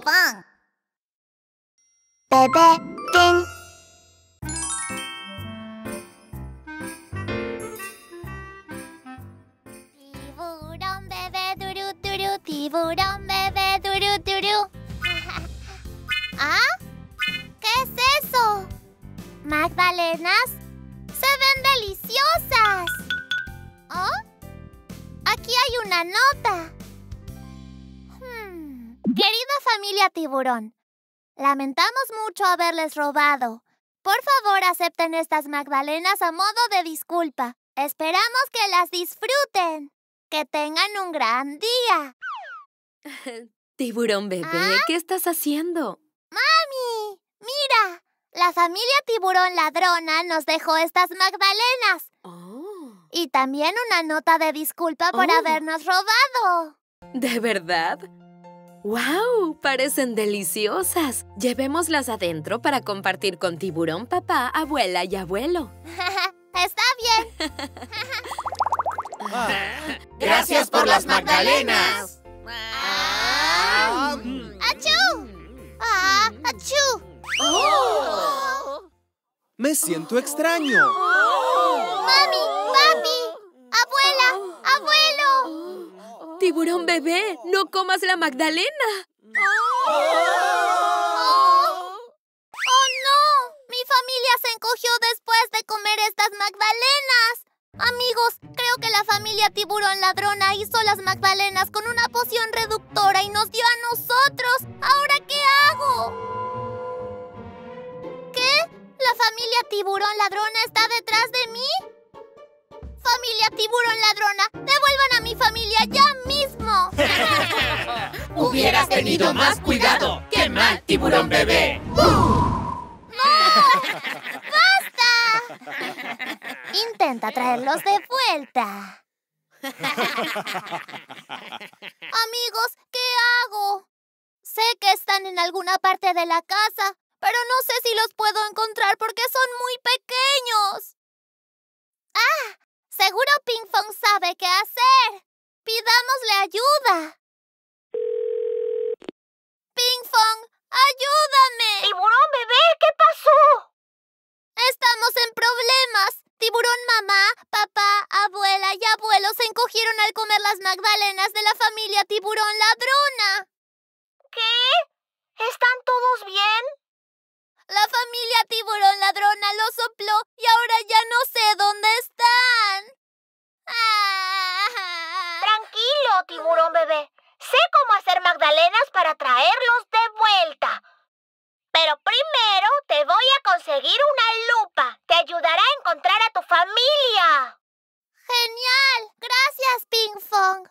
Pinkfong. Bebé Pink. Tiburón bebé duru duru, tiburón bebé duru duru. ¿Ah? ¿Qué es eso? Magdalenas. ¡Se ven deliciosas! ¿Oh? Aquí hay una nota. Querida familia tiburón, lamentamos mucho haberles robado. Por favor, acepten estas magdalenas a modo de disculpa. Esperamos que las disfruten. Que tengan un gran día. Tiburón bebé, ¿qué estás haciendo? ¡Mami! ¡Mira! La familia tiburón ladrona nos dejó estas magdalenas. Oh. Y también una nota de disculpa por habernos robado. ¿De verdad? ¡Wow! Parecen deliciosas. Llevémoslas adentro para compartir con tiburón papá, abuela y abuelo. ¡Está bien! ¡Gracias por las magdalenas! ¡Achú! ¡Achú! Oh. Me siento extraño. Mami, papi, abuela, abuelo. Tiburón bebé, no comas la magdalena. Oh no, mi familia se encogió después de comer estas magdalenas. Amigos, creo que la familia tiburón ladrona hizo las magdalenas con una poción reductora y nos dio a nosotros. ¿Ahora qué hago? ¿La familia tiburón ladrona está detrás de mí? ¡Familia tiburón ladrona! ¡Devuelvan a mi familia ya mismo! ¡Hubieras tenido más cuidado! ¡Qué mal, tiburón bebé! ¡No! ¡Basta! Intenta traerlos de vuelta. Amigos, ¿qué hago? Sé que están en alguna parte de la casa, pero no sé si los puedo encontrar porque son muy pequeños. ¡Ah! Seguro Pinkfong sabe qué hacer. Pidámosle ayuda. ¡Pinkfong, ayúdame! ¡Tiburón bebé! ¿Qué pasó? Estamos en problemas. Tiburón mamá, papá, abuela y abuelo se encogieron al comer las magdalenas de la familia tiburón ladrona. ¿Qué? ¿Están todos bien? La familia tiburón ladrona lo sopló y ahora ya no sé dónde están. Tranquilo, tiburón bebé. Sé cómo hacer magdalenas para traerlos de vuelta. Pero primero te voy a conseguir una lupa. Te ayudará a encontrar a tu familia. ¡Genial! Gracias, Pinkfong.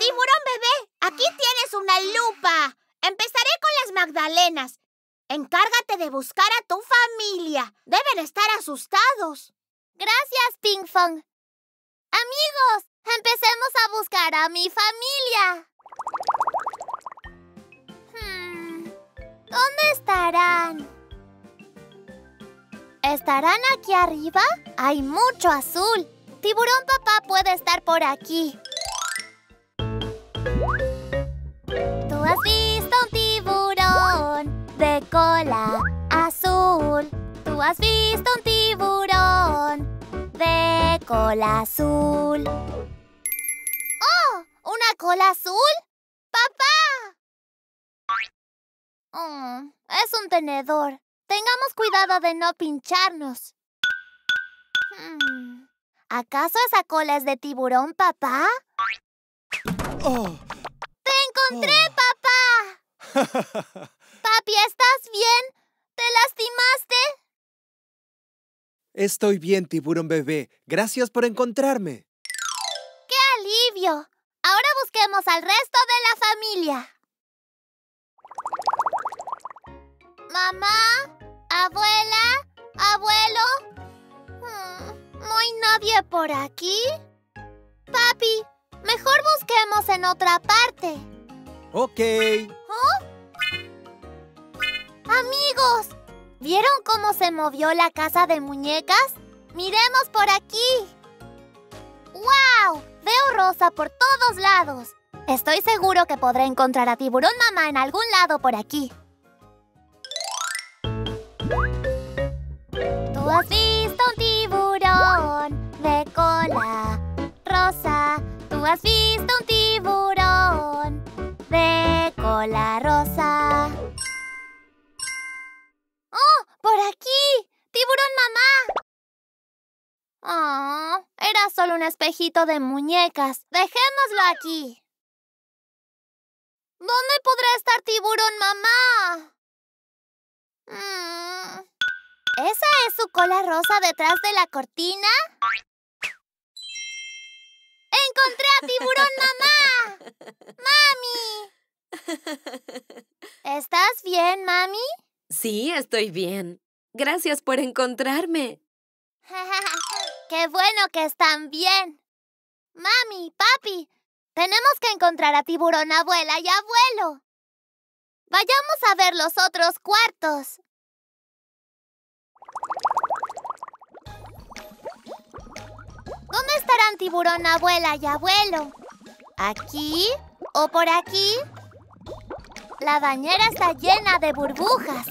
Tiburón bebé, aquí tienes una lupa. Empezaré con las magdalenas. Encárgate de buscar a tu familia. Deben estar asustados. Gracias, Pinkfong. Amigos, empecemos a buscar a mi familia. ¿Dónde estarán? ¿Estarán aquí arriba? Hay mucho azul. Tiburón papá puede estar por aquí. ¿Tú has visto un tiburón de cola azul? ¿Tú has visto un tiburón de cola azul? ¡Oh! ¿Una cola azul? ¡Papá! Es un tenedor. Tengamos cuidado de no pincharnos. ¿Acaso esa cola es de tiburón, papá? ¡Oh! ¡Te encontré, papá! Papi, ¿estás bien? ¿Te lastimaste? Estoy bien, tiburón bebé. Gracias por encontrarme. ¡Qué alivio! Ahora busquemos al resto de la familia. Mamá, abuela, abuelo. ¿No hay nadie por aquí? Papi, mejor busquemos en otra parte. Ok. Amigos, ¿vieron cómo se movió la casa de muñecas? ¡Miremos por aquí! ¡Wow! Veo rosa por todos lados. Estoy seguro que podré encontrar a Tiburón Mamá en algún lado por aquí. ¿Tú has visto un tiburón de cola rosa? ¿Tú has visto un tiburón de cola rosa? ¡Oh! ¡Por aquí! ¡Tiburón Mamá! ¡Oh! Era solo un espejito de muñecas. ¡Dejémoslo aquí! ¿Dónde podrá estar Tiburón Mamá? ¿Esa es su cola rosa detrás de la cortina? ¡Encontré a Tiburón Mamá! ¡Mami! ¿Estás bien, Mami? Sí, estoy bien. Gracias por encontrarme. ¡Qué bueno que están bien! Mami, papi, tenemos que encontrar a Tiburón Abuela y Abuelo. Vayamos a ver los otros cuartos. ¿Dónde estarán Tiburón Abuela y Abuelo? ¿Aquí o por aquí? La bañera está llena de burbujas.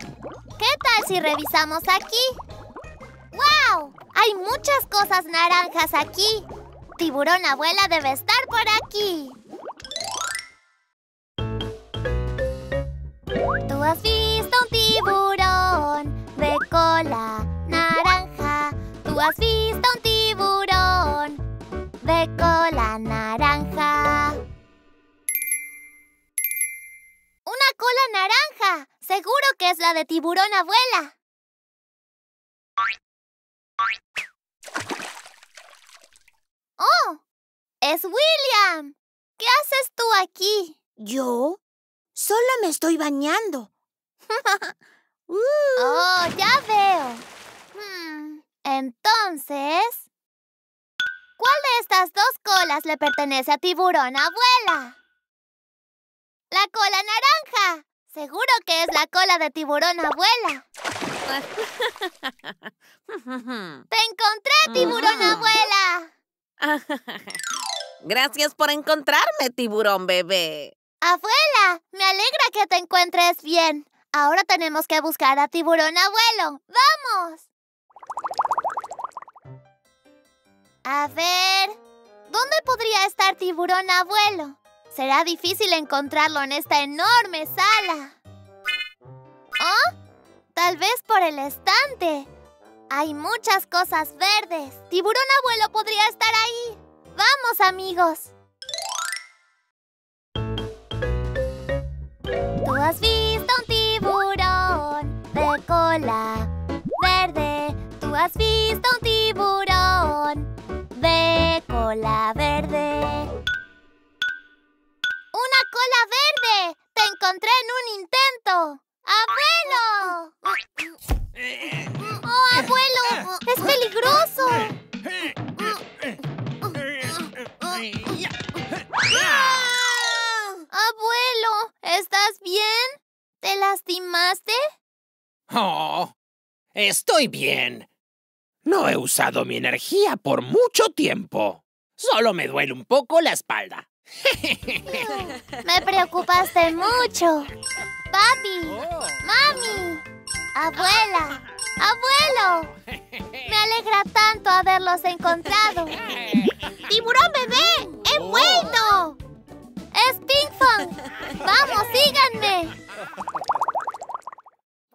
¿Qué tal si revisamos aquí? ¡Wow! Hay muchas cosas naranjas aquí. Tiburón Abuela debe estar por aquí. ¿Tú has visto un tiburón de cola naranja? ¿Tú has visto un tiburón de cola naranja? ¡Una cola naranja! Seguro que es la de Tiburón Abuela. ¡Oh! ¡Es William! ¿Qué haces tú aquí? ¿Yo? Solo me estoy bañando. ¡Oh, ya veo! Entonces, ¿cuál de estas dos colas le pertenece a Tiburón Abuela? ¡La cola naranja! Seguro que es la cola de Tiburón Abuela. ¡Te encontré, Tiburón Abuela! Gracias por encontrarme, Tiburón Bebé. Abuela, me alegra que te encuentres bien. Ahora tenemos que buscar a Tiburón Abuelo. ¡Vamos! A ver, ¿dónde podría estar Tiburón Abuelo? Será difícil encontrarlo en esta enorme sala. ¿Oh? Tal vez por el estante. Hay muchas cosas verdes. Tiburón Abuelo podría estar ahí. ¡Vamos, amigos! ¿Tú has visto un tiburón de cola verde? ¿Tú has visto un tiburón de cola verde? ¡Una cola verde! ¡Te encontré en un intento! ¡Abuelo! ¡Oh, abuelo! ¡Es peligroso! ¡Abuelo! ¿Estás bien? ¿Te lastimaste? ¡Oh! ¡Estoy bien! No he usado mi energía por mucho tiempo. Solo me duele un poco la espalda. Me preocupaste mucho. Papi, mami, abuela, abuelo. Me alegra tanto haberlos encontrado. ¡Tiburón Bebé! ¡He vuelto! ¡Es Pinkfong! ¡Vamos, síganme!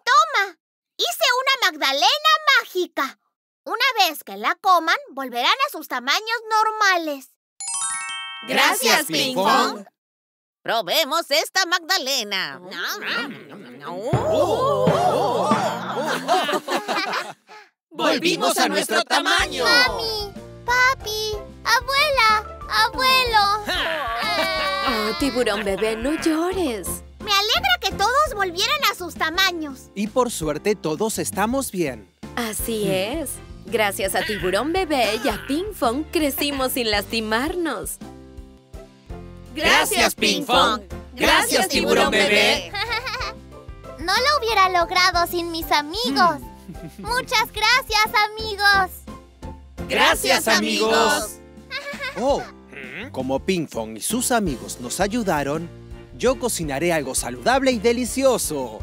¡Toma! Hice una magdalena mágica. Una vez que la coman, volverán a sus tamaños normales. ¡Gracias, Pinkfong! ¡Probemos esta magdalena! ¡Volvimos a nuestro tamaño! ¡Mami! ¡Papi! ¡Abuela! ¡Abuelo! Oh, Tiburón Bebé, no llores. Me alegra que todos volvieran a sus tamaños. Y por suerte todos estamos bien. Así es. Gracias a Tiburón Bebé y a Pinkfong crecimos sin lastimarnos. ¡Gracias, Pinkfong! ¡Gracias, Tiburón Bebé! No lo hubiera logrado sin mis amigos. ¡Muchas gracias, amigos! ¡Gracias, amigos! ¡Oh! Como Pinkfong y sus amigos nos ayudaron, yo cocinaré algo saludable y delicioso.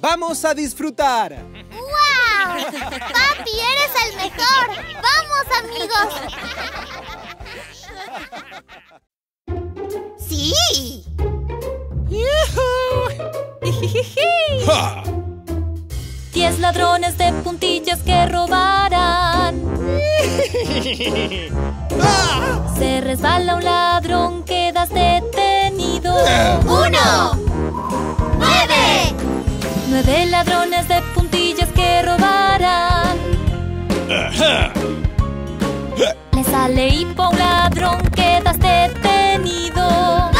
¡Vamos a disfrutar! ¡Wow! ¡Papi, eres el mejor! ¡Vamos, amigos! ¡Sí! ¡Ja! 10 ladrones de puntillas que robarán. Se resbala un ladrón, quedas detenido. 1, 9. 9 ladrones de puntillas que robarán. Le sale hipo a un ladrón, quedas detenido. 2,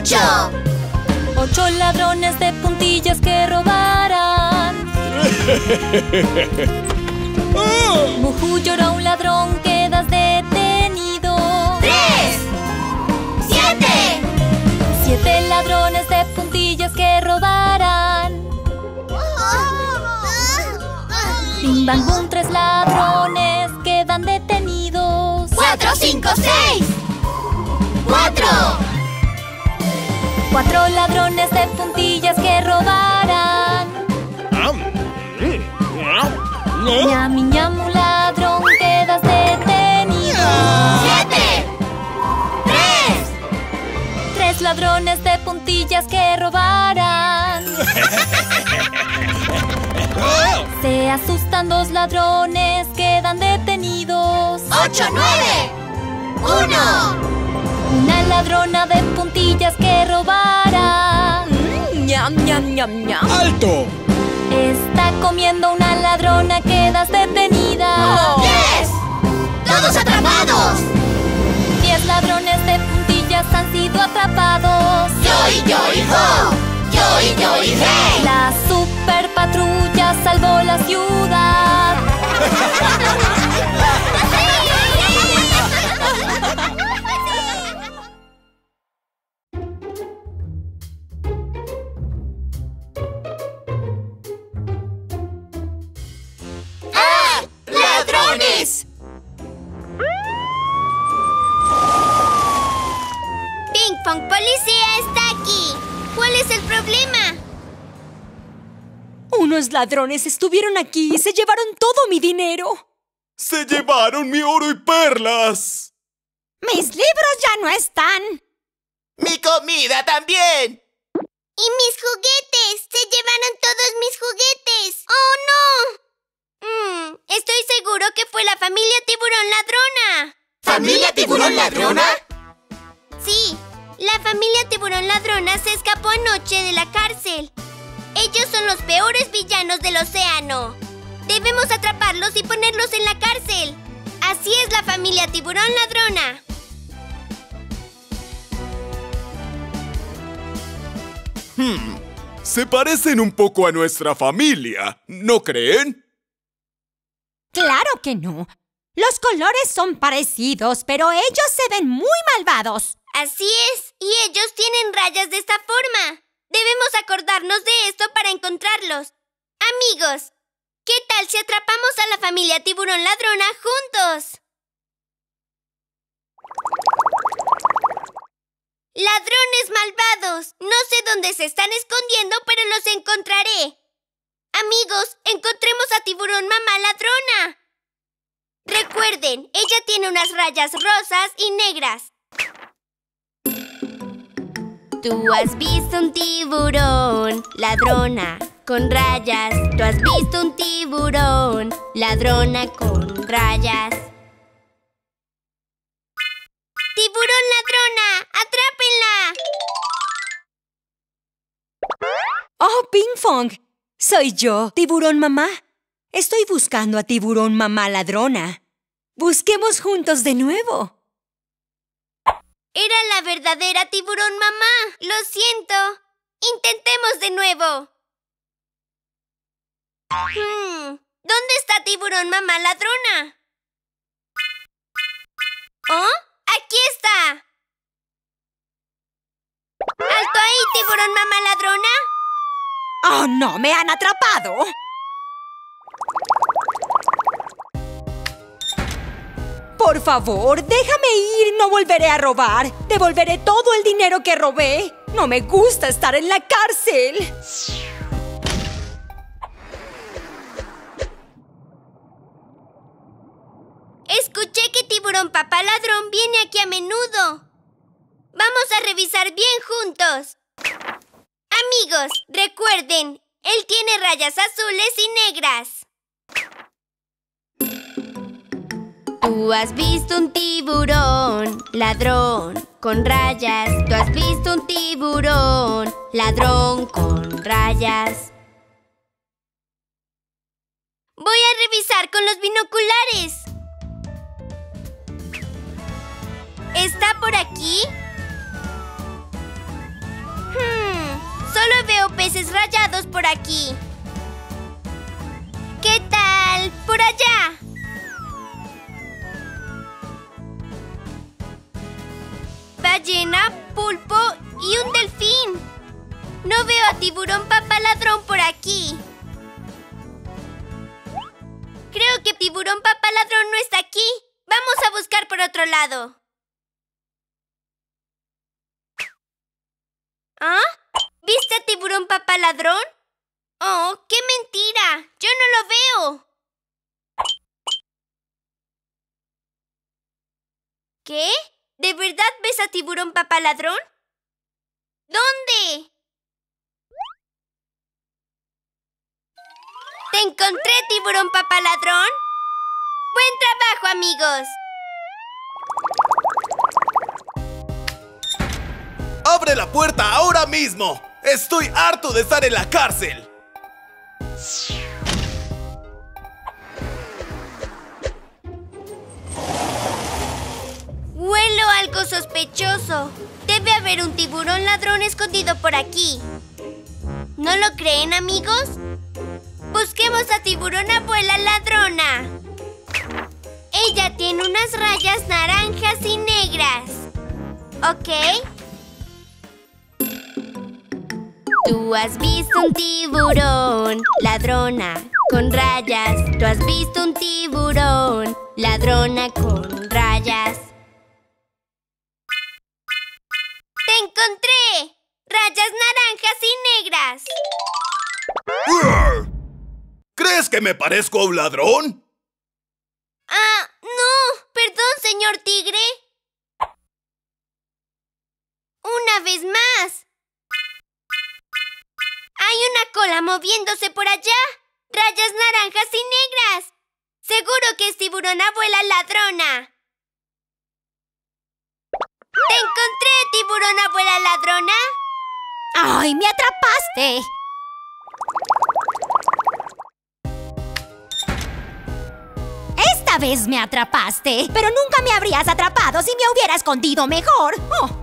8. 8 ladrones de puntillas que robarán. Mujú llora un ladrón, quedas detenido. 3, 7. 7 ladrones de puntillas que robarán. Bim bam boom, 3 ladrones quedan detenidos. 4, 5, 6. 4. 4 ladrones de puntillas que robarán. Ñam, ñam, un ladrón, quedas detenido. 7, 3. 3 ladrones de puntillas que robarán. Se asustan 2 ladrones, quedan detenidos. 8, 9. 1. Una ladrona de puntillas que robará. Ñam, ñam, ñam, ñam. ¡Alto! Está comiendo una ladrona, quedas detenida. 10. ¡Todos atrapados! 10 ladrones de puntillas han sido atrapados. ¡Yo, yo, ho! ¡Yo, yo, hey! La super patrulla salvó la ciudad. Pinkfong, policía está aquí. ¿Cuál es el problema? Unos ladrones estuvieron aquí y se llevaron todo mi dinero. ¡Se llevaron mi oro y perlas! ¡Mis libros ya no están! ¡Mi comida también! ¡Y mis juguetes! ¡Se llevaron todos mis juguetes! ¡Oh, no! Estoy seguro que fue la familia Tiburón Ladrona. ¿Familia Tiburón Ladrona? Sí, la familia Tiburón Ladrona se escapó anoche de la cárcel. Ellos son los peores villanos del océano. Debemos atraparlos y ponerlos en la cárcel. Así es la familia Tiburón Ladrona. Se parecen un poco a nuestra familia, ¿no creen? ¡Claro que no! Los colores son parecidos, pero ellos se ven muy malvados. Así es, y ellos tienen rayas de esta forma. Debemos acordarnos de esto para encontrarlos. Amigos, ¿qué tal si atrapamos a la familia Tiburón Ladrona juntos? ¡Ladrones malvados! No sé dónde se están escondiendo, pero los encontraré. Amigos, encontremos a Tiburón Mamá Ladrona. Recuerden, ella tiene unas rayas rosas y negras. Tú has visto un tiburón, ladrona, con rayas. Tú has visto un tiburón, ladrona, con rayas. ¡Tiburón Ladrona! ¡Atrápenla! ¡Oh, Pinkfong! Soy yo, Tiburón Mamá. Estoy buscando a Tiburón Mamá Ladrona. Busquemos juntos de nuevo. Era la verdadera Tiburón Mamá. Lo siento. Intentemos de nuevo. ¿Dónde está Tiburón Mamá Ladrona? ¿Oh? ¡Aquí está! ¡Alto ahí, Tiburón Mamá Ladrona! ¡Oh, no! ¡Me han atrapado! Por Por favor, déjame ir, no volveré a robar. Devolveré todo el dinero que robé. No me gusta estar en la cárcel. Escuché que Tiburón Papá Ladrón viene aquí a menudo. Vamos a revisar bien juntos. Amigos, recuerden, él tiene rayas azules y negras. Tú has visto un tiburón ladrón con rayas. Tú has visto un tiburón ladrón con rayas. Voy a revisar con los binoculares. ¿Está por aquí? Solo veo peces rayados por aquí. ¿Qué tal por allá? Ballena, pulpo y un delfín. No veo a Tiburón Papá Ladrón por aquí. Creo que Tiburón Papá Ladrón no está aquí. Vamos a buscar por otro lado. ¿Ah? ¿Viste a Tiburón Papá Ladrón? ¡Oh, qué mentira! ¡Yo no lo veo! ¿Qué? ¿De verdad ves a Tiburón Papá Ladrón? ¿Dónde? ¡Te encontré, Tiburón Papá Ladrón! ¡Buen trabajo, amigos! ¡Abre la puerta ahora mismo! ¡Estoy harto de estar en la cárcel! Huelo algo sospechoso. Debe haber un tiburón ladrón escondido por aquí. ¿No lo creen, amigos? Busquemos a Tiburón Abuela Ladrona. Ella tiene unas rayas naranjas y negras. ¿Ok? Tú has visto un tiburón ladrona con rayas. Tú has visto un tiburón ladrona con rayas. ¡Te encontré! ¡Rayas naranjas y negras! ¿Crees que me parezco a un ladrón? Ah, no. Perdón, señor tigre. Una vez más. ¡Hay una cola moviéndose por allá! ¡Rayas naranjas y negras! ¡Seguro que es Tiburón Abuela Ladrona! ¡Te encontré, Tiburón Abuela Ladrona! ¡Ay, me atrapaste! Esta vez me atrapaste, pero nunca me habrías atrapado si me hubiera escondido mejor. ¡Oh!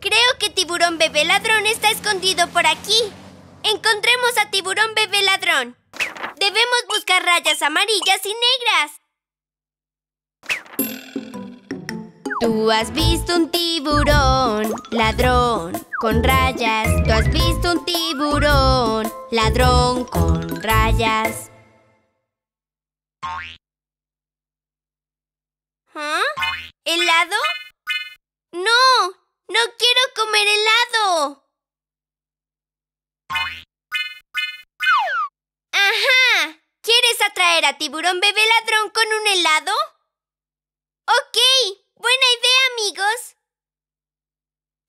Creo que Tiburón Bebé Ladrón está escondido por aquí. Encontremos a Tiburón Bebé Ladrón. Debemos buscar rayas amarillas y negras. Tú has visto un tiburón ladrón con rayas. Tú has visto un tiburón ladrón con rayas. ¿Ah? ¿Helado? ¡No! ¡No quiero comer helado! ¡Ajá! ¿Quieres atraer a Tiburón Bebé Ladrón con un helado? ¡Ok! ¡Buena idea, amigos!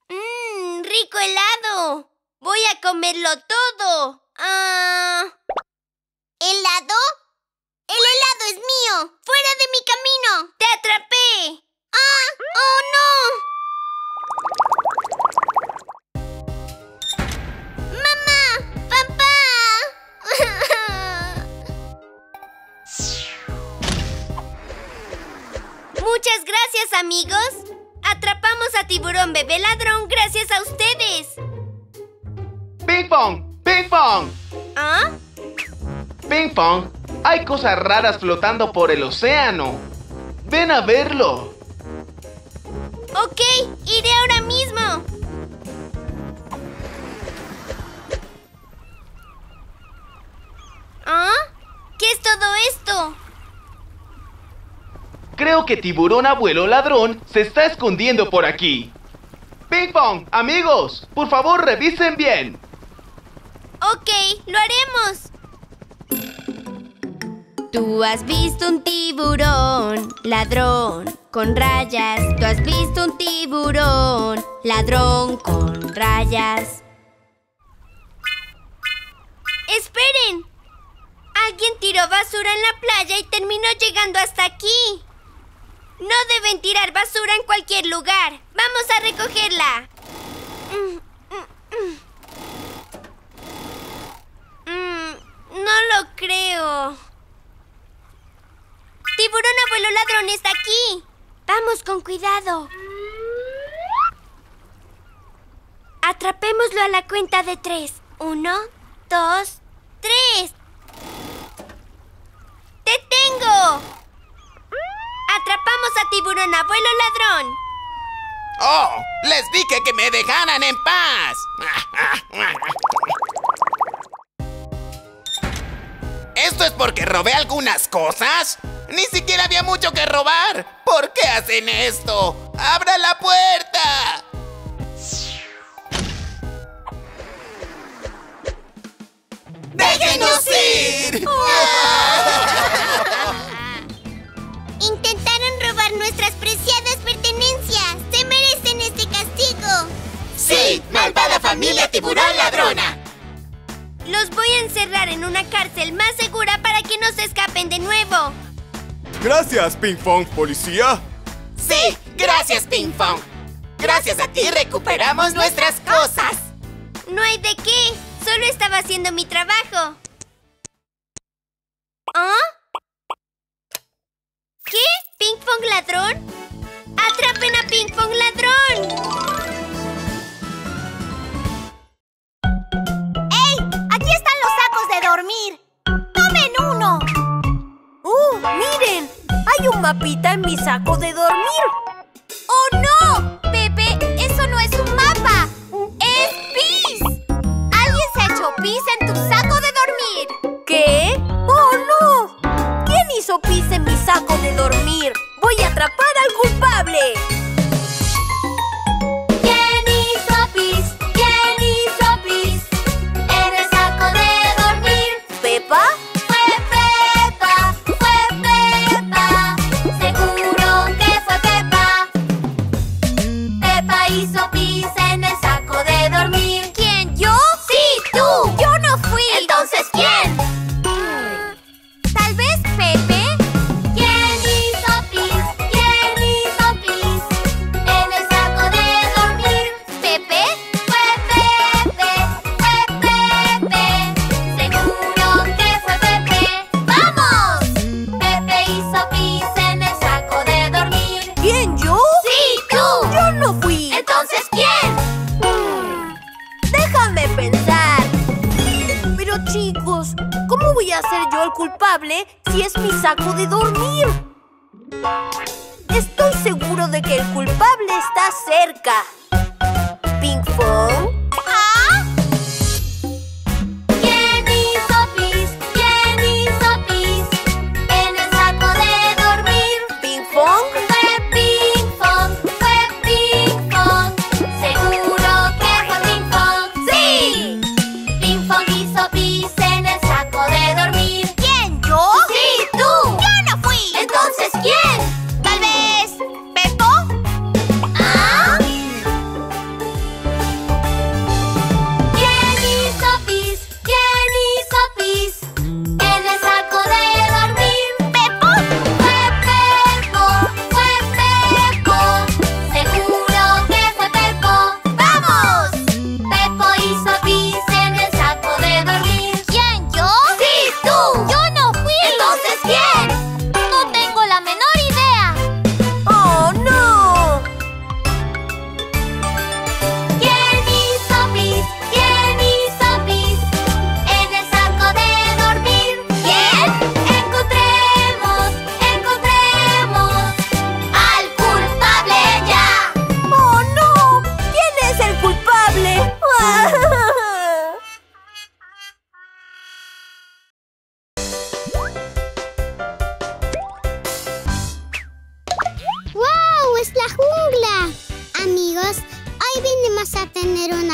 ¡Mmm! ¡Rico helado! ¡Voy a comerlo todo! ¿Helado? ¡El helado es mío! ¡Fuera de mi camino! ¡Te atrapé! ¡Ah! ¡Oh, no! ¡Mamá! ¡Papá! Muchas gracias, amigos. Atrapamos a Tiburón Bebé Ladrón gracias a ustedes. ¡Pinkfong! ¡Pinkfong! ¿Ah? ¡Pinkfong! Hay cosas raras flotando por el océano. Ven a verlo. Ok, iré ahora mismo. ¿Ah? ¿Qué es todo esto? Creo que Tiburón Abuelo Ladrón se está escondiendo por aquí. Pinkfong, amigos, por favor revisen bien. Ok, lo haremos. Tú has visto un tiburón ladrón con rayas. Tú has visto un tiburón ladrón con rayas. ¡Esperen! Alguien tiró basura en la playa y terminó llegando hasta aquí. No deben tirar basura en cualquier lugar. ¡Vamos a recogerla! No lo creo. ¡Tiburón Abuelo Ladrón está aquí! ¡Vamos con cuidado! Atrapémoslo a la cuenta de 3. 1, 2, 3. ¡Te tengo! ¡Atrapamos a Tiburón Abuelo Ladrón! ¡Oh! ¡Les dije que me dejaran en paz! ¿Esto es porque robé algunas cosas? ¡Ni siquiera había mucho que robar! ¿Por qué hacen esto? ¡Abra la puerta! ¡Déjenos ir! Intentaron robar nuestras preciadas pertenencias. ¡Se merecen este castigo! ¡Sí! ¡Malvada familia Tiburón Ladrona! Los voy a encerrar en una cárcel más segura para que no se escapen de nuevo. Gracias, Pinkfong, policía. Sí, gracias, Pinkfong. Gracias a ti recuperamos nuestras cosas. No hay de qué. Solo estaba haciendo mi trabajo. ¿Ah? ¿Qué? ¿Pinkfong ladrón? ¡Atrapen a Pinkfong ladrón! ¡Ey! ¡Aquí están los sacos de dormir! ¡Tomen uno! ¡Miren! ¡Hay un mapita en mi saco de dormir! ¡Oh, no! Pepe, eso no es un mapa. ¡Es pis! ¡Alguien se ha hecho pis en tu saco de dormir! ¿Qué? ¡Oh, no! ¿Quién hizo pis en mi saco de dormir? ¡Voy a atrapar al culpable! Si es mi saco de dormir. Estoy seguro de que el culpable está cerca. Pinkfong.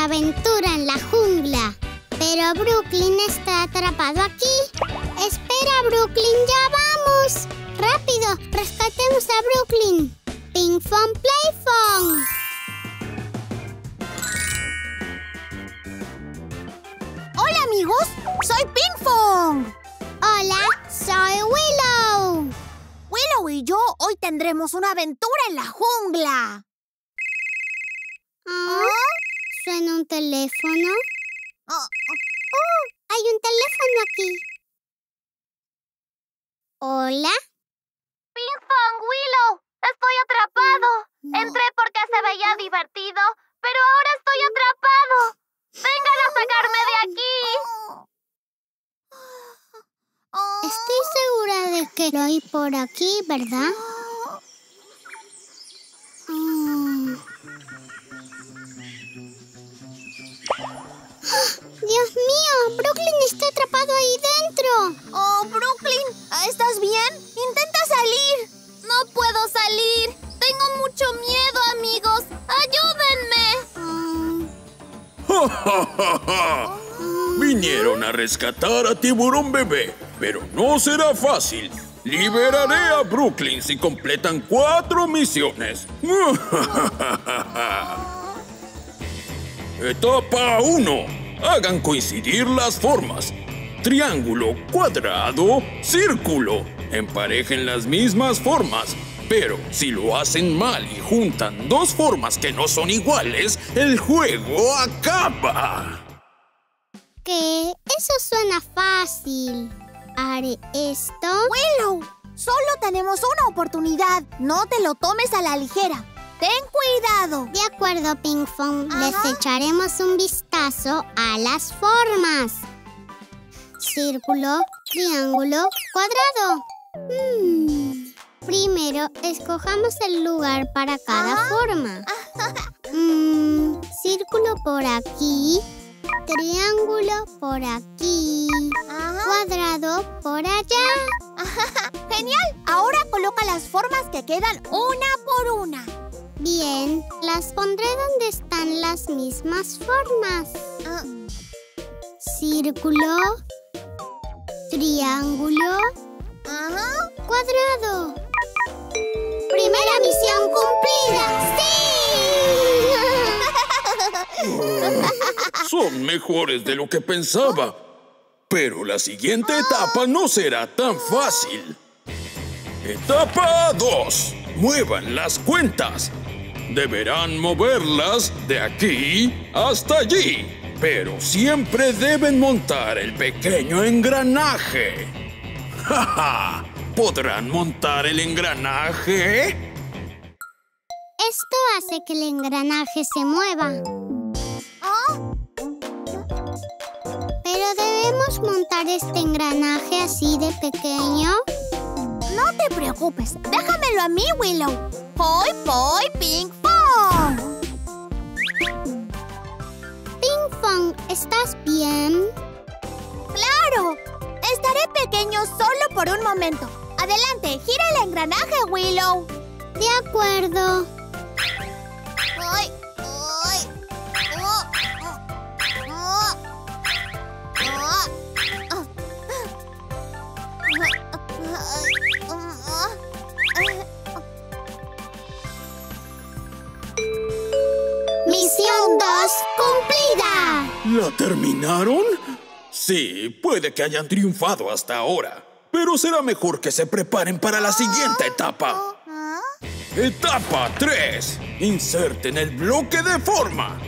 aventura en la jungla. Pero Brooklyn está atrapado aquí. ¡Espera, Brooklyn! ¡Ya vamos! ¡Rápido! ¡Rescatemos a Brooklyn! ¡Pinkfong, Playfong! ¡Hola, amigos! ¡Soy Pinkfong! ¡Hola! ¡Soy Willow! Willow y yo hoy tendremos una aventura en la jungla. ¿Ah? ¿Suena un teléfono? Hay un teléfono aquí. ¿Hola? Pinkfong, Willow, estoy atrapado. No. Entré porque se veía divertido, pero ahora estoy atrapado. ¡Vengan a sacarme de aquí! Estoy segura de que lo oí por aquí, ¿verdad? ¡Dios mío! ¡Brooklyn está atrapado ahí dentro! ¡Oh, Brooklyn! ¿Estás bien? ¡Intenta salir! ¡No puedo salir! ¡Tengo mucho miedo, amigos! ¡Ayúdenme! Vinieron a rescatar a Tiburón Bebé, pero no será fácil. Liberaré a Brooklyn si completan 4 misiones. Etapa 1. Hagan coincidir las formas. Triángulo, cuadrado, círculo. Emparejen las mismas formas. Pero si lo hacen mal y juntan 2 formas que no son iguales, el juego acaba. ¿Qué? Eso suena fácil. ¿Haré esto? Willow, solo tenemos una oportunidad. No te lo tomes a la ligera. ¡Ten cuidado! De acuerdo, Pinkfong. Les echaremos un vistazo a las formas. Círculo, triángulo, cuadrado. Primero, escojamos el lugar para cada forma. Círculo por aquí. Triángulo por aquí. Cuadrado por allá. ¡Genial! Ahora coloca las formas que quedan una por una. Bien, las pondré donde están las mismas formas. Círculo, triángulo, cuadrado. ¡Primera misión cumplida! ¡Sí! Son mejores de lo que pensaba. Pero la siguiente etapa no será tan fácil. Etapa 2. Muevan las cuentas. Deberán moverlas de aquí hasta allí, pero siempre deben montar el pequeño engranaje. ¡Ja! ¿Podrán montar el engranaje? Esto hace que el engranaje se mueva. ¿Pero debemos montar este engranaje así de pequeño? No te preocupes, déjamelo a mí, Willow. ¡Poi, poi, Pinkfong! Pinkfong, ¿estás bien? ¡Claro! Estaré pequeño solo por un momento. Adelante, gira el engranaje, Willow. De acuerdo. Misión 2 cumplida. ¿La terminaron? Sí, puede que hayan triunfado hasta ahora, pero será mejor que se preparen para la siguiente etapa. Etapa 3. Inserten el bloque de forma.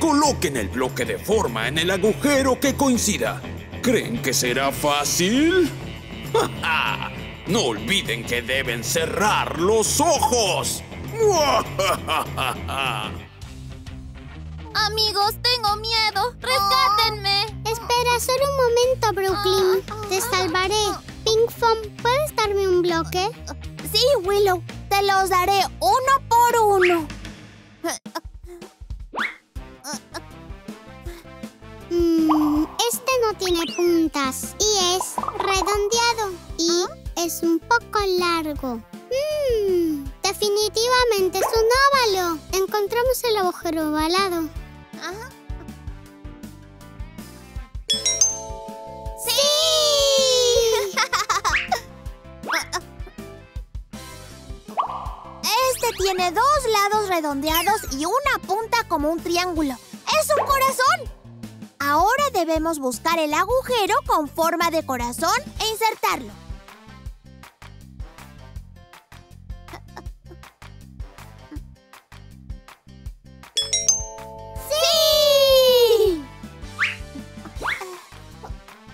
Coloquen el bloque de forma en el agujero que coincida. ¿Creen que será fácil? ¡Ja, ja! No olviden que deben cerrar los ojos. Amigos, tengo miedo. ¡Rescátenme! Espera solo un momento, Brooklyn. Te salvaré. Pinkfong, ¿puedes darme un bloque? Sí, Willow. Te los daré uno por uno. Este no tiene puntas y es redondeado y es un poco largo. Definitivamente es un óvalo. Encontramos el agujero ovalado. Tiene dos lados redondeados y una punta como un triángulo. ¡Es un corazón! Ahora debemos buscar el agujero con forma de corazón e insertarlo. ¡Sí!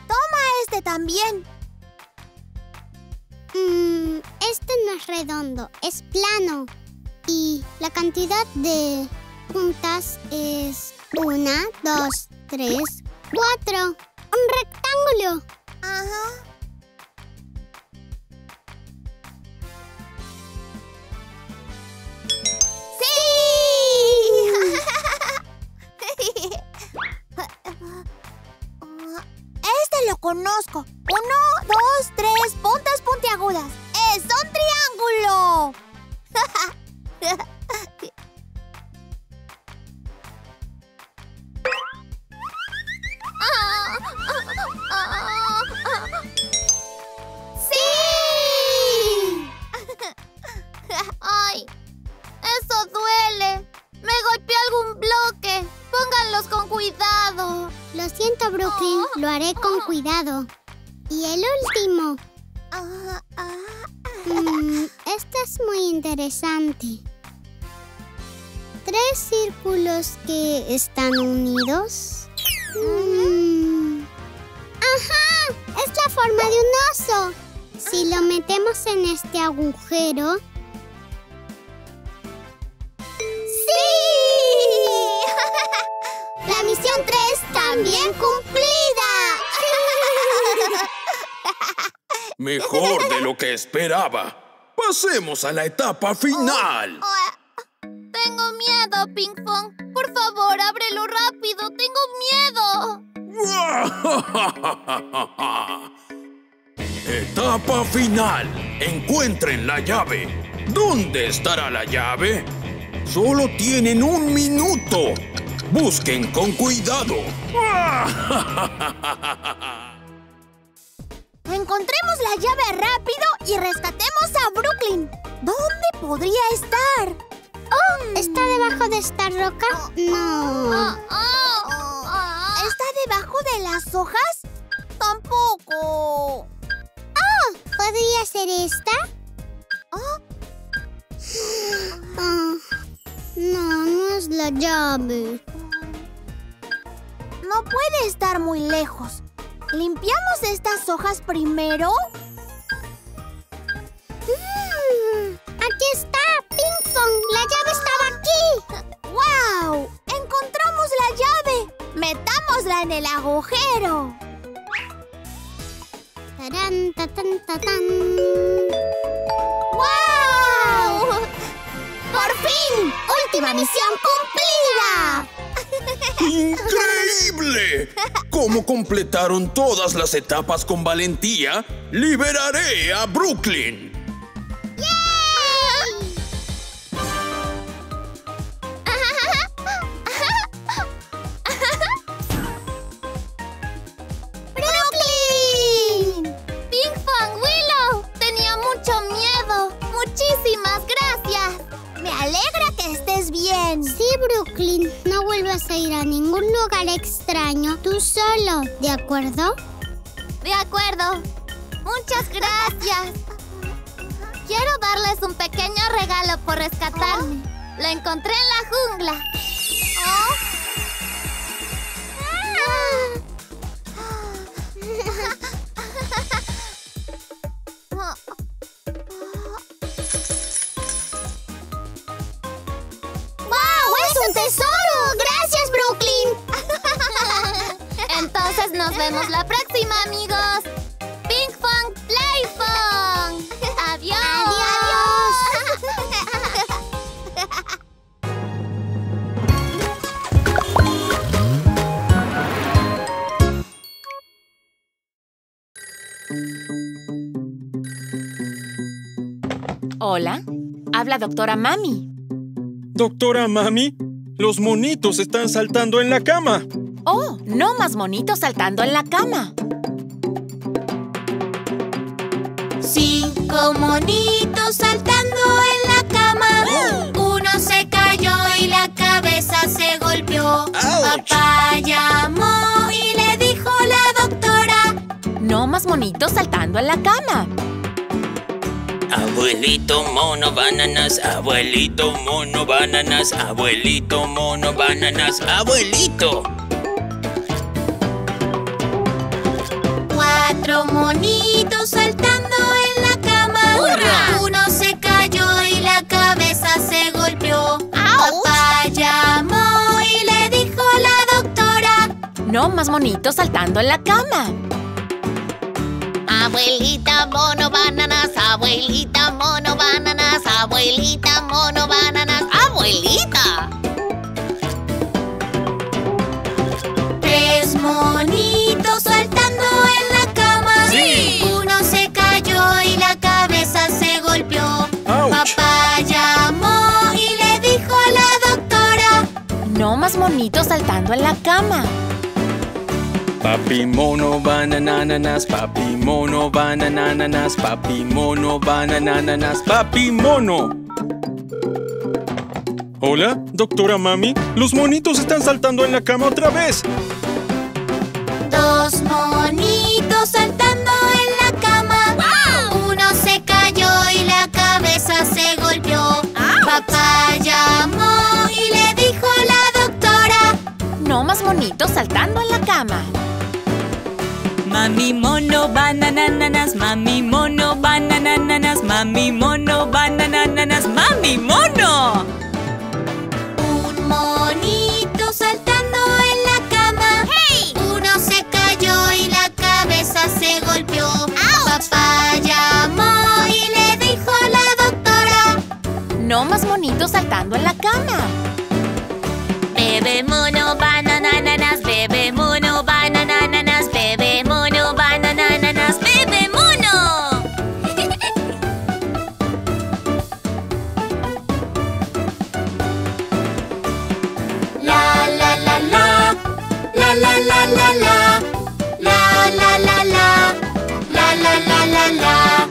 Toma este también. Este no es redondo, es plano. Y la cantidad de puntas es 1, 2, 3, 4. ¡Un rectángulo! Ajá. ¡Sí! Este lo conozco. 1, 2, 3, puntas puntiagudas. ¡Es un triángulo! ¡Sí! ¡Ay! ¡Eso duele! ¡Me golpeé algún bloque! ¡Pónganlos con cuidado! Lo siento, Brooklyn. Lo haré con cuidado. Y el último. Este es muy interesante. 3 círculos que están unidos. ¡Ajá! ¡Es la forma de un oso! Si lo metemos en este agujero... ¡Sí! ¡La misión 3 también cumplida! Mejor de lo que esperaba. ¡Pasemos a la etapa final! Tengo miedo, Pinkfong. Por favor, ábrelo rápido. ¡Tengo miedo! Etapa final. Encuentren la llave. ¿Dónde estará la llave? Solo tienen 1 minuto. Busquen con cuidado. Encontremos la llave rápido y rescatemos a Brooklyn. ¿Dónde podría estar? ¿Está debajo de esta roca? No. ¿Está debajo de las hojas? Tampoco. ¿Podría ser esta? No, no es la llave. No puede estar muy lejos. ¿Limpiamos estas hojas primero? ¡Aquí está, Pinkfong! ¡La llave estaba aquí! ¡Wow! ¡Encontramos la llave! ¡Metámosla en el agujero! ¡Tarán, tatán, tatán! ¡Wow! ¡Por fin! ¡Última misión cumplida! ¡Increíble! Como completaron todas las etapas con valentía, liberaré a Brooklyn. ¡Yay! ¡Brooklyn! ¡Pinkfong, Willow! Tenía mucho miedo. Muchísimas gracias. Me alegra que estés bien. Sí, Brooklyn. No vuelvas a ir a ningún lugar extraño tú solo, ¿de acuerdo? De acuerdo. Muchas gracias. Quiero darles un pequeño regalo por rescatarme. Lo encontré en la jungla. ¡Un tesoro! ¡Gracias, Brooklyn! Entonces nos vemos la próxima, amigos. Pinkfong, Playfong. ¡Adiós! ¡Adiós! Hola, habla doctora Mami. ¿Doctora Mami? ¡Los monitos están saltando en la cama! ¡Oh! ¡No más monitos saltando en la cama! 5 monitos saltando en la cama. Papá llamó y le dijo la doctora: no más monitos saltando en la cama. Abuelito mono bananas, abuelito mono bananas, abuelito mono bananas, abuelito. 4 monitos saltando en la cama. ¡Hurra! Uno se cayó y la cabeza se golpeó. ¡Auch! Papá llamó y le dijo la doctora: no más monitos saltando en la cama. Abuelita mono bananas, abuelita mono bananas, abuelita mono bananas, abuelita. 3 monitos saltando en la cama. ¡Sí! Uno se cayó y la cabeza se golpeó. ¡Auch! Papá llamó y le dijo a la doctora: no más monitos saltando en la cama. Papi mono banananas, papi mono banananas, papi mono banananas, papi mono. Hola, doctora mami, los monitos están saltando en la cama otra vez. 2 monitos saltando en la cama. ¡Wow! Uno se cayó y la cabeza se golpeó. ¡Auch! Papá llamó y le dijo a la doctora: no más monitos saltando en la cama. Mami mono banananas, mami mono. Un monito saltando en la cama. ¡Hey! Uno se cayó y la cabeza se golpeó. ¡Auch! Papá llamó y le dijo a la doctora: no más monitos saltando en la cama. Bebé mono banananas, bebé mono. ¡Bebe mono! La la la la, la la la la la, la la la la, la la la la la.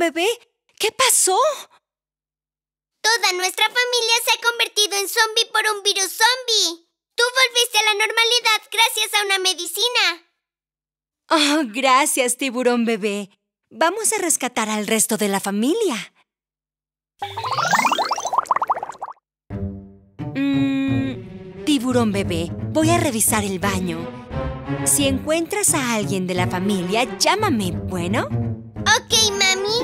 bebé? ¿Qué pasó? Toda nuestra familia se ha convertido en zombie por un virus zombie. Tú volviste a la normalidad gracias a una medicina. Oh, gracias, tiburón bebé. Vamos a rescatar al resto de la familia. Tiburón bebé, voy a revisar el baño. Si encuentras a alguien de la familia, llámame, ¿bueno? Ok, mami.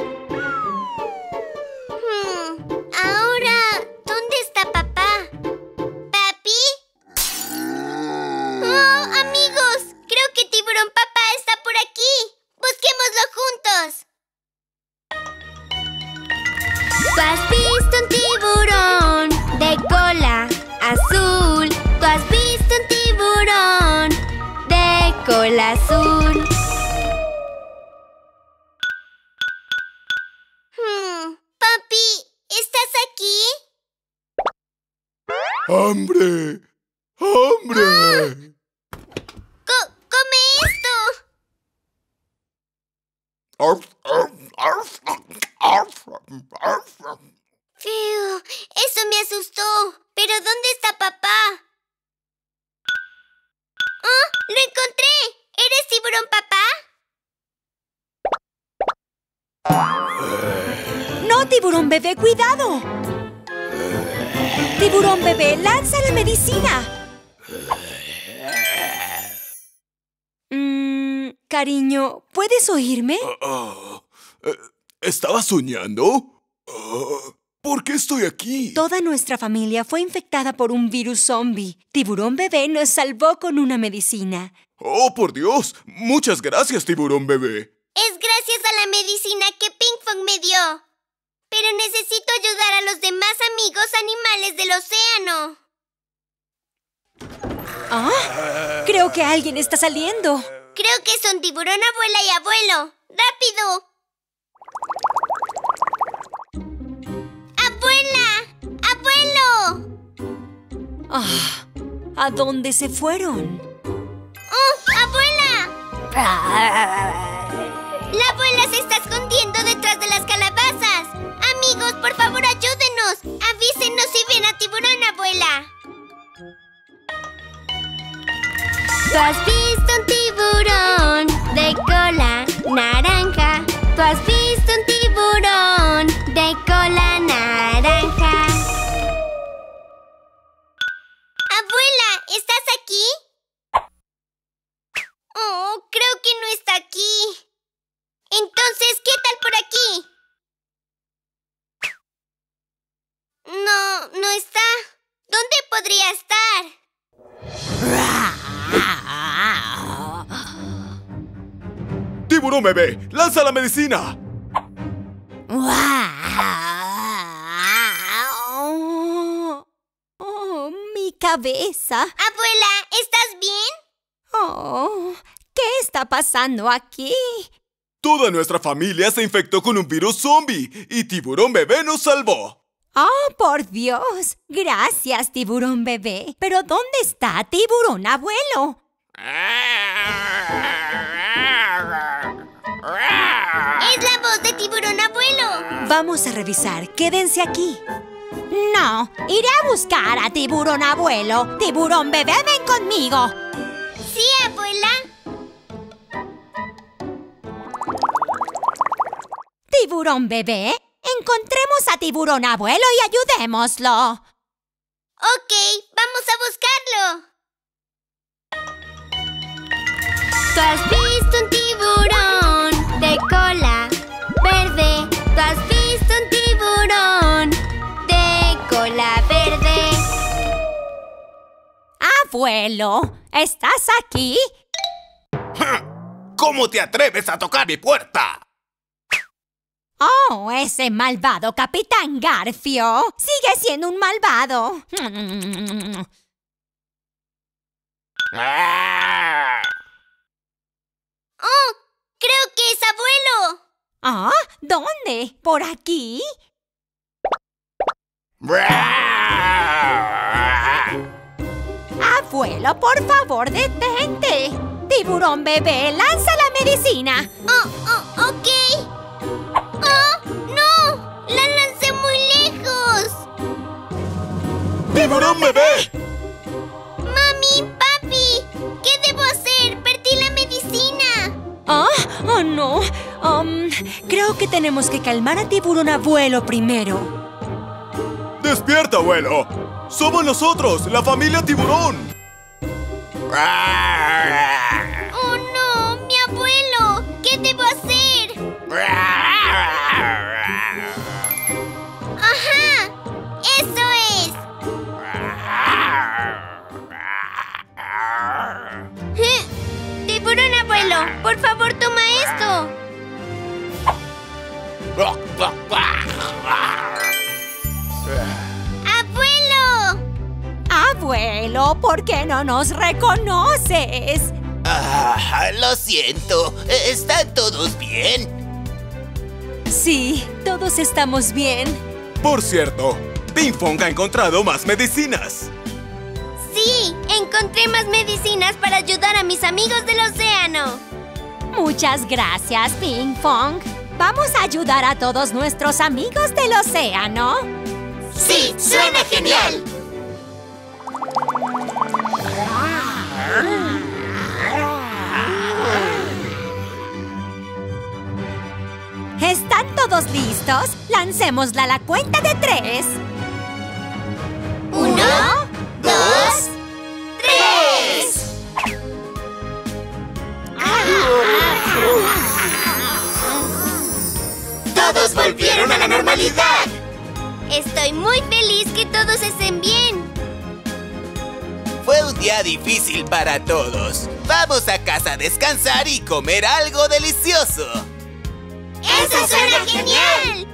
Ahora, ¿dónde está papá? ¿Papi? ¡Oh, amigos! Creo que tiburón papá está por aquí. ¡Busquémoslo juntos! Tú has visto un tiburón de cola azul. Tú has visto un tiburón de cola azul. Papi, ¿estás aquí? ¡Hambre! ¡Hambre! ¡Come esto! Fiu, eso me asustó. ¿Pero dónde está papá? ¡Oh, lo encontré! ¿Eres tiburón papá? ¡No, tiburón bebé! ¡Cuidado! ¡Tiburón bebé, lanza la medicina! Cariño, ¿puedes oírme? ¿Estaba soñando? ¿Por qué estoy aquí? Toda nuestra familia fue infectada por un virus zombie. Tiburón bebé nos salvó con una medicina. ¡Oh, por Dios! ¡Muchas gracias, tiburón bebé! Es gracias a la medicina que Pinkfong me dio. Pero necesito ayudar a los demás amigos animales del océano. ¡Ah! Creo que alguien está saliendo. Creo que son tiburón abuela y abuelo. ¡Rápido! ¿A dónde se fueron? ¡Oh, abuela! La abuela se está escondiendo detrás de las calabazas. Amigos, por favor, ayúdenos. Avísenos si ven a tiburón, abuela. Tú has visto un tiburón de cola naranja. Tú has visto un tiburón de cola naranja. Abuela, ¿estás aquí? Oh, creo que no está aquí. Entonces, ¿qué tal por aquí? No, no está. ¿Dónde podría estar? ¡Tiburón bebé! ¡Lanza la medicina! Cabeza. Abuela, ¿estás bien? Oh, ¿qué está pasando aquí? Toda nuestra familia se infectó con un virus zombie y tiburón bebé nos salvó. Oh, por Dios. Gracias, tiburón bebé. Pero ¿dónde está tiburón abuelo? Es la voz de tiburón abuelo. Vamos a revisar. Quédense aquí. No, iré a buscar a tiburón abuelo. Tiburón bebé, ven conmigo. Sí, abuela. Tiburón bebé, encontremos a tiburón abuelo y ayudémoslo. Ok, vamos a buscarlo. Tú has visto un tiburón de cola verde. Tú has visto un tiburón cola verde. Abuelo, ¿estás aquí? ¿Cómo te atreves a tocar mi puerta? Oh, ese malvado Capitán Garfio. Sigue siendo un malvado. Oh, creo que es abuelo. ¿Ah? ¿Dónde? ¿Por aquí? Abuelo, por favor, detente. Tiburón bebé, lanza la medicina. Oh, ok. ¡Tiburón, bebé! ¡Mami! ¡Papi! ¿Qué debo hacer? ¡Perdí la medicina! ¿Ah? ¡Oh, no! Creo que tenemos que calmar a Tiburón Abuelo primero. ¡Despierta, Abuelo! ¡Somos nosotros, la familia Tiburón! ¡Oh, no! ¡Mi abuelo! ¿Qué debo hacer? ¡Por favor, toma esto! ¡Abuelo! ¡Abuelo! ¿Por qué no nos reconoces? Ah, lo siento. ¿Están todos bien? Sí, todos estamos bien. Por cierto, Pinkfong ha encontrado más medicinas. ¡Sí! Encontré más medicinas para ayudar a mis amigos del océano. Muchas gracias, Pinkfong. Vamos a ayudar a todos nuestros amigos del océano. ¡Sí! ¡Suena genial! ¿Están todos listos? Lancémosla a la cuenta de 3. 1, 2, 3. ¡Todos volvieron a la normalidad! Estoy muy feliz que todos estén bien. Fue un día difícil para todos. Vamos a casa a descansar y comer algo delicioso. ¡Eso suena genial!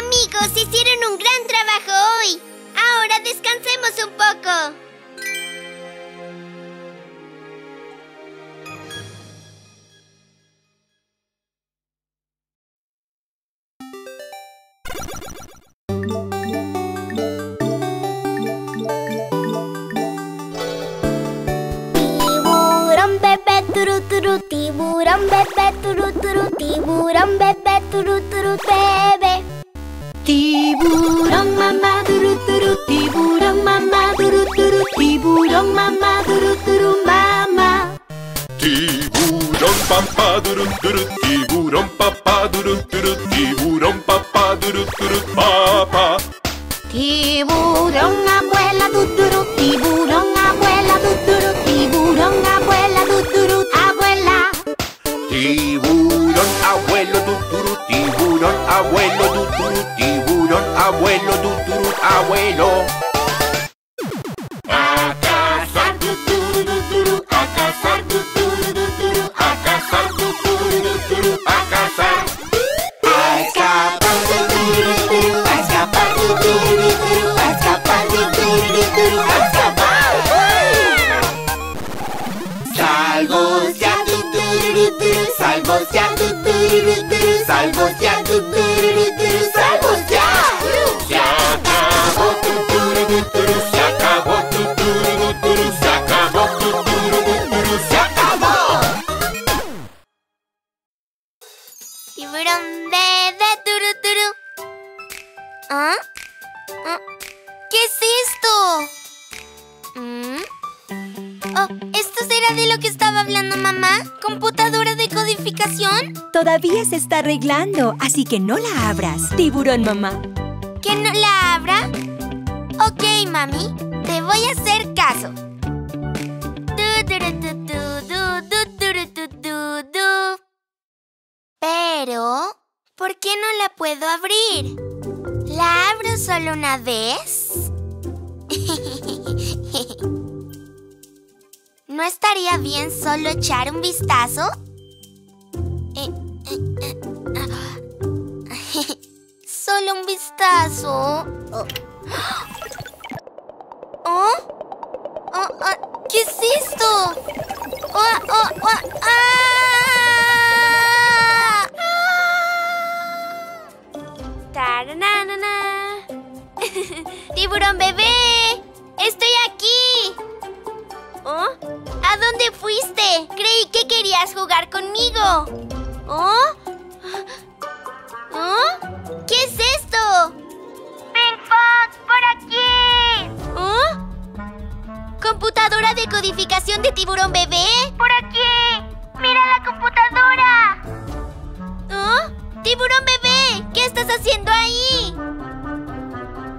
Amigos, hicieron un gran trabajo hoy. Ahora descansemos un poco. Tiburón bebé, turu turu bebé. Tiburón mamá, turu turu, tiburón mamá, turu turu mamá. Tiburón papá, turu turu, tiburón papá, turu turu papá. Tiburón abuela, turu turu, tiburón abuela, turu turu, tiburón abuela, turu turu abuela. Tiburón abuelo tuturu, tiburón abuelo tuturu, tiburón abuelo tuturu, abuelo. A cazar tuturu tuturu, a cazar tuturu tuturu, a cazar tuturu tuturu, a cazar. A escapar tuturu tuturu, a escapar tuturu tuturu, a escapar tuturu tuturu, a escapar. Salvos ya. Salvos ya, salvos ya, salvos ya. Se acabó, se acabó, se acabó, se acabó. Tiburón bebé, turuturu. ¿Ah? ¿Qué es esto? Oh, ¿esto será de lo que estaba hablando mamá? ¿Computadora de codificación? Todavía se está arreglando, así que no la abras, tiburón mamá. ¿Que no la abra? Ok, mami, te voy a hacer caso. Pero, ¿por qué no la puedo abrir? ¿La abro solo una vez? ¿No estaría bien solo echar un vistazo? ¿Solo un vistazo? ¿Oh? ¿Qué es esto? ¡Taranana! ¡Tiburón bebé! ¡Estoy aquí! ¿Oh? ¿A dónde fuiste? Creí que querías jugar conmigo. ¿Oh? ¿Oh? ¿Qué es esto? ¡Pinkfong, por aquí! ¿Oh? computadora de codificación de tiburón bebé? ¡Por aquí! ¡Mira la computadora! ¿Oh? ¡Tiburón bebé! ¿Qué estás haciendo ahí?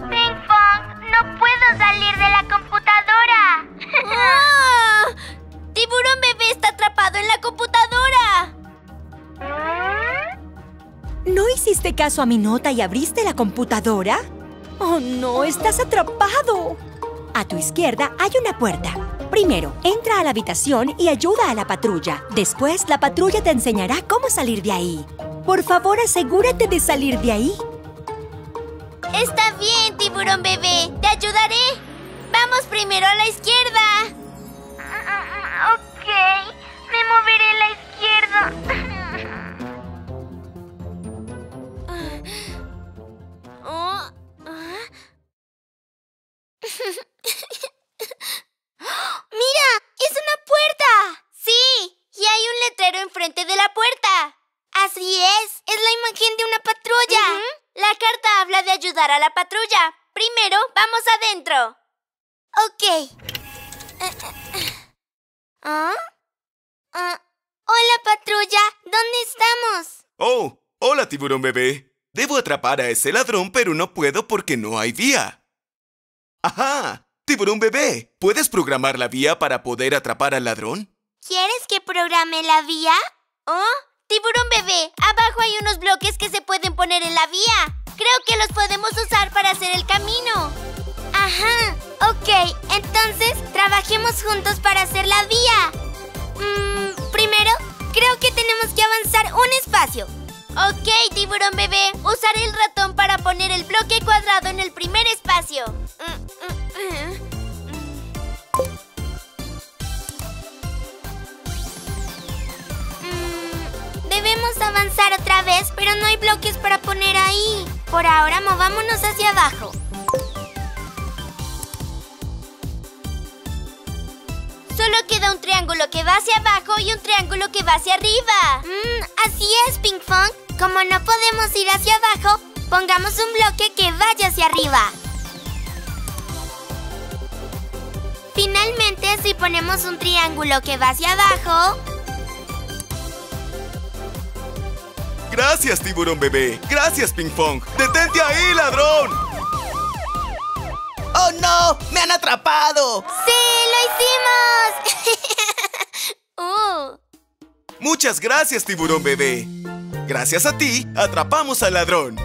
Pinkfong, no puedo salir de la computadora. ¡Oh! ¡Tiburón bebé está atrapado en la computadora! ¿No hiciste caso a mi nota y abriste la computadora? ¡Oh, no! ¡Estás atrapado! A tu izquierda hay una puerta. Primero, entra a la habitación y ayuda a la patrulla. Después, la patrulla te enseñará cómo salir de ahí. Por favor, asegúrate de salir de ahí. Está bien, tiburón bebé. Te ayudaré. Vamos primero a la izquierda. Ok. Me moveré a la izquierda. ¡Mira! ¡Es una puerta! ¡Sí! Y hay un letrero enfrente de la puerta. ¡Así es! ¡Es la imagen de una patrulla! La carta habla de ayudar a la patrulla. Primero, vamos adentro. Ok. Hola, patrulla. ¿Dónde estamos? Oh, hola, tiburón bebé. Debo atrapar a ese ladrón, pero no puedo porque no hay vía. ¡Ajá! ¡Tiburón bebé! ¿Puedes programar la vía para poder atrapar al ladrón? ¿Quieres que programe la vía? ¡Oh! ¡Tiburón bebé! ¡Abajo hay unos bloques que se pueden poner en la vía! ¡Creo que los podemos usar para hacer el camino! ¡Ajá! Ok, entonces, trabajemos juntos para hacer la vía. Primero, creo que tenemos que avanzar un espacio. Ok, tiburón bebé, usaré el ratón para poner el bloque cuadrado en el primer espacio. Debemos avanzar otra vez, pero no hay bloques para poner ahí. Por ahora, movámonos hacia abajo. Solo queda un triángulo que va hacia abajo y un triángulo que va hacia arriba. Así es, Pinkfong. Como no podemos ir hacia abajo, pongamos un bloque que vaya hacia arriba. Finalmente, si ponemos un triángulo que va hacia abajo... ¡Gracias, tiburón bebé! ¡Gracias, Pinkfong! ¡Detente ahí, ladrón! ¡Oh, no! ¡Me han atrapado! ¡Sí, lo hicimos! Muchas gracias, tiburón bebé. Gracias a ti, atrapamos al ladrón.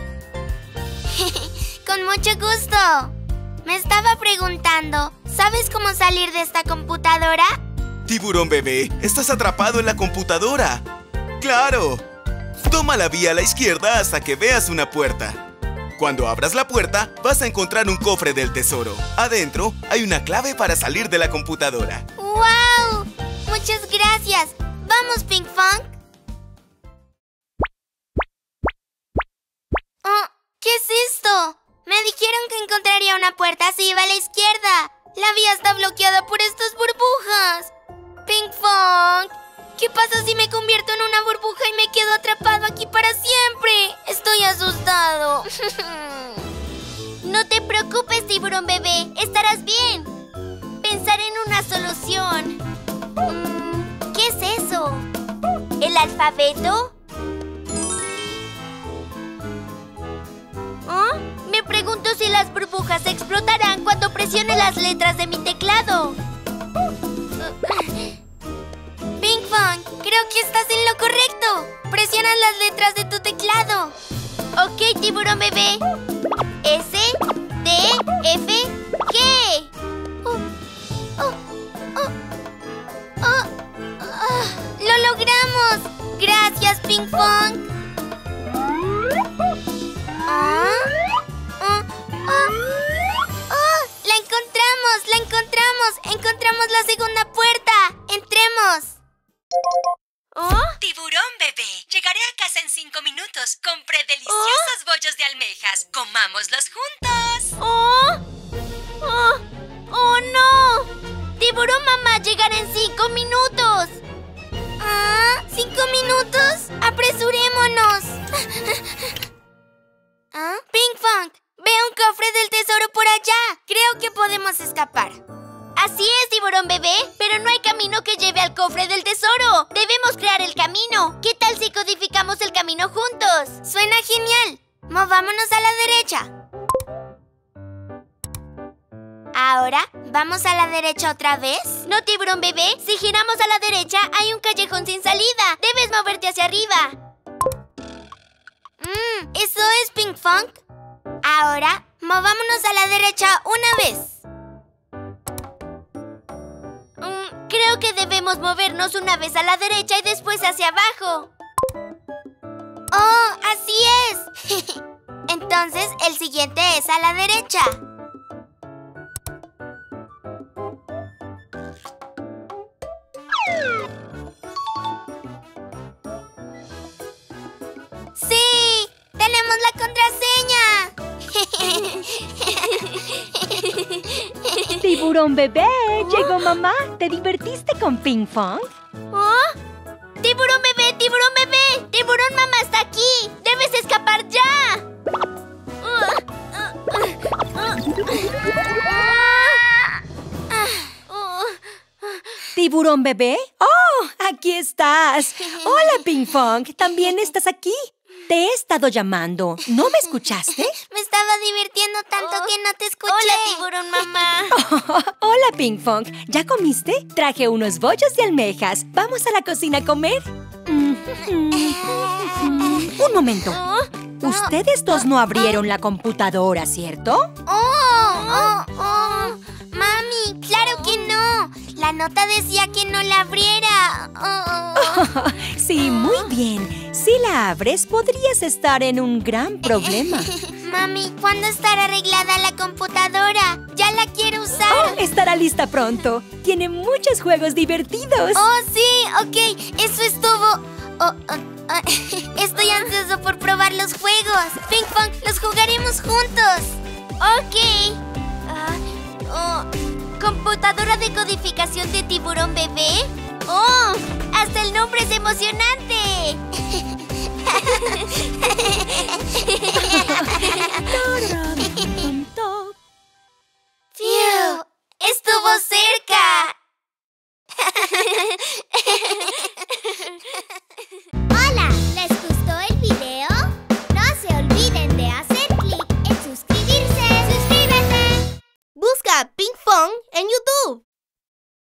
Con mucho gusto. Me estaba preguntando, ¿sabes cómo salir de esta computadora? Tiburón bebé, estás atrapado en la computadora. ¡Claro! Toma la vía a la izquierda hasta que veas una puerta. Cuando abras la puerta, vas a encontrar un cofre del tesoro. Adentro hay una clave para salir de la computadora. ¡Wow! Muchas gracias. ¡Vamos, Pinkfong! Oh, ¿qué es esto? Me dijeron que encontraría una puerta si iba a la izquierda. La vía está bloqueada por estas burbujas. ¡Pinkfong! ¿Qué pasa si me convierto en una burbuja y me quedo atrapado aquí para siempre? Estoy asustado. No te preocupes, tiburón bebé. Estarás bien. Pensaré en una solución. ¿Qué es eso? ¿El alfabeto? Me pregunto si las burbujas explotarán cuando presione las letras de mi teclado. Pinkfong, creo que estás en lo correcto. Presiona las letras de tu teclado. Ok, tiburón bebé. S, D, F, G. ¡Lo logramos! ¡Gracias, Pinkfong! ¡La encontramos! ¡La encontramos! ¡Encontramos la segunda puerta! ¡Entremos! ¡Tiburón bebé! Llegaré a casa en 5 minutos. Compré deliciosos bollos de almejas. ¡Comámoslos juntos! ¡Oh, no! ¡Tiburón mamá llegará en 5 minutos! ¿5 minutos? ¡Apresurémonos! Pinkfong, ve un cofre del tesoro por allá. Creo que podemos escapar. Así es, tiburón bebé, pero no hay camino que lleve al cofre del tesoro. Debemos crear el camino. ¿Qué tal si codificamos el camino juntos? Suena genial. Movámonos a la derecha. Ahora, ¿vamos a la derecha otra vez? No, tiburón bebé. Si giramos a la derecha, hay un callejón sin salida. Debes moverte hacia arriba. ¿Eso es Pinkfong? Ahora, movámonos a la derecha una vez. Creo que debemos movernos una vez a la derecha y después hacia abajo. ¡Oh, así es! Entonces, el siguiente es a la derecha. ¡Sí! ¡Tenemos la contraseña! ¡Tiburón bebé! ¡Llegó mamá! ¿Te divertiste con Pinkfong? ¿Oh? ¡Tiburón bebé! ¡Tiburón bebé! ¡Tiburón mamá está aquí! ¡Debes escapar ya! ¿Tiburón bebé? ¡Oh! ¡Aquí estás! ¡Hola, Pinkfong! ¿También estás aquí? Te he estado llamando. ¿No me escuchaste? Me estaba divirtiendo tanto que no te escuché. ¡Hola, tiburón mamá! ¡Hola, Pinkfong! ¿Ya comiste? Traje unos bollos de almejas. ¿Vamos a la cocina a comer? Un momento. Ustedes dos no abrieron la computadora, ¿cierto? ¡Mami! ¡Claro que no! La nota decía que no la abriera. Sí, muy bien. Si la abres, podrías estar en un gran problema. Mami, ¿cuándo estará arreglada la computadora? ¡Ya la quiero usar! Oh, estará lista pronto. Tiene muchos juegos divertidos. ¡Oh, sí! Ok, eso estuvo... Estoy ansioso por probar los juegos. Pinkfong, los jugaremos juntos. Ok. ¿Computadora de codificación de tiburón bebé? ¡Oh! ¡Hasta el nombre es emocionante!